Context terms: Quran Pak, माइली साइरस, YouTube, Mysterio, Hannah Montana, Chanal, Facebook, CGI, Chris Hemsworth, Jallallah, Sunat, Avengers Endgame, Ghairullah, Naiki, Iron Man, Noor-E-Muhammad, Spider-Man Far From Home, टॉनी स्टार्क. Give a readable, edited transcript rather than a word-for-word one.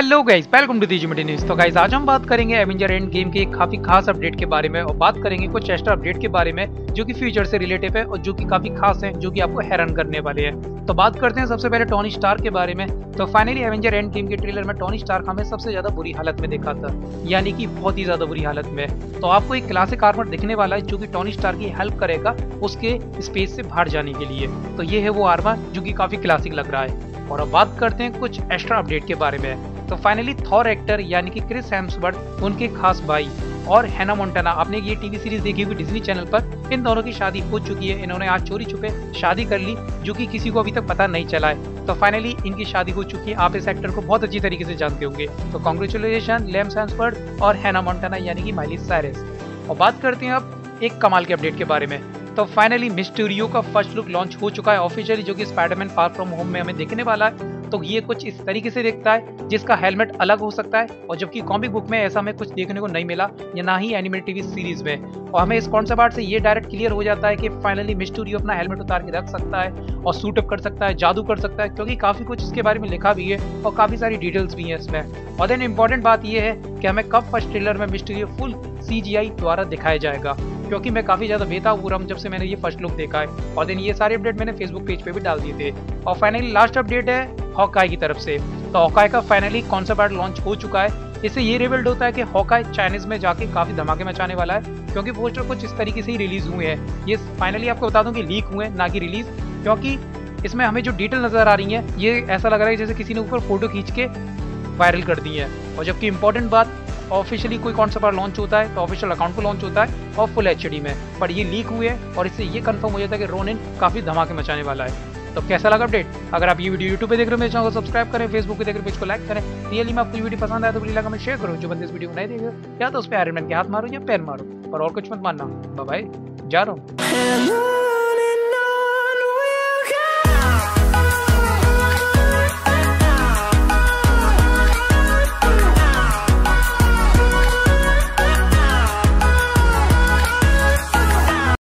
Hello guys, welcome to the YouTube news. तो guys आज हम बात करेंगे एवेंजर एंड गेम के काफी खास अपडेट के बारे में और बात करेंगे कुछ एक्स्ट्रा अपडेट के बारे में जो कि फ्यूचर से रिलेटेड है और जो कि काफी खास है, जो कि आपको हैरान करने वाले है। तो बात करते हैं सबसे पहले टॉनी स्टार्क के बारे में। तो फाइनली एवेंजर एंड गेम के ट्रेलर में टॉनी स्टार्क हमें सबसे ज्यादा बुरी हालत में देखा था, यानी कि बहुत ही ज्यादा बुरी हालत में। तो आपको एक क्लासिक आर्मर दिखने वाला है जो कि टॉनी स्टार्क की हेल्प करेगा उसके स्पेस से बाहर जाने के लिए। तो ये है वो आर्मर जो कि काफी क्लासिक लग रहा है। और अब बात करते हैं कुछ एक्स्ट्रा अपडेट के बारे में। तो फाइनली थॉर एक्टर यानी कि क्रिस हेम्सवर्थ, उनके खास भाई और हैना मोंटाना, आपने ये टीवी सीरीज देखी हुई डिज्नी चैनल पर, इन दोनों की शादी हो चुकी है। इन्होंने आज चोरी छुपे शादी कर ली जो कि किसी को अभी तक पता नहीं चला है। तो फाइनली इनकी शादी हो चुकी है। आप इस एक्टर को बहुत अच्छी तरीके से जानते होंगे, तो कॉन्ग्रेचुलेशन लैम्स हेम्सवर्थ और हैना मोंटाना यानी कि माइली साइरस। और बात करते हैं अब एक कमाल के अपडेट के बारे में। तो फाइनली मिस्टीरियो का फर्स्ट लुक लॉन्च हो चुका है ऑफिशियली, जो कि स्पाइडरमैन फार फ्रॉम होम में हमें देखने वाला है। तो ये कुछ इस तरीके से दिखता है जिसका हेलमेट अलग हो सकता है, और जबकि कॉमिक बुक में ऐसा हमें कुछ देखने को नहीं मिला या ना ही एनिमेटेड टीवी सीरीज में। और हमें इस कॉन्सेप्ट आर्ट से ये डायरेक्ट क्लियर हो जाता है कि फाइनली मिस्टीरियो अपना हेलमेट उतार के रख सकता है और सूट अप कर सकता है, जादू कर सकता है, क्योंकि काफी कुछ इसके बारे में लिखा भी है और काफी सारी डिटेल्स भी है इसमें। और देन इम्पोर्टेंट बात यह है कि हमें कब फर्स्ट ट्रेलर में मिस्टीरियो फुल CGI द्वारा दिखाया जाएगा, क्योंकि मैं काफी ज्यादा बेताब हो रहा हूँ जब से मैंने ये फर्स्ट लुक देखा है। और दिन ये सारे अपडेट मैंने फेसबुक पेज पे भी डाल दिए थे। और फाइनली लास्ट अपडेट है हॉकाई की तरफ से। तो हॉकाई का फाइनली कॉन्सेप्ट आर्ट लॉन्च हो चुका है। इससे ये रिवील्ड होता है कि हॉकाई चाइनीज में जाके काफी धमाके मचाने वाला है, क्योंकि पोस्टर कुछ इस तरीके से ही रिलीज हुए हैं। ये फाइनली आपको बता दूं कि लीक हुए हैं, ना कि रिलीज, क्योंकि इसमें हमें जो डिटेल नजर आ रही है ये ऐसा लग रहा है जैसे किसी ने ऊपर फोटो खींच के वायरल कर दी है। और जबकि इंपॉर्टेंट बात, ऑफिशियली कोई कॉन्सेप्ट आर्ट लॉन्च होता है तो ऑफिशियल अकाउंट पर लॉन्च होता है और फुल HD में, पर ये लीक हुए है और इससे ये कंफर्म हो जाता है कि रोनिन काफी धमाके मचाने वाला है। तो कैसा लगा अपडेट? अगर आप ये वीडियो YouTube पे देख रहे हो, मेरे चैनल को सब्सक्राइब करें, Facebook पे देख रहे हो पेज को लाइक करें। रियली में आपको ये वीडियो पसंद आया तो प्लीज कमेंट शेयर करो। जो बंदे इस वीडियो को नहीं देख रहे या तो उस पर आयरन मैन के हाथ मारो या पैर मारो, और कुछ मत मानना। बाय, जा रहा हूँ।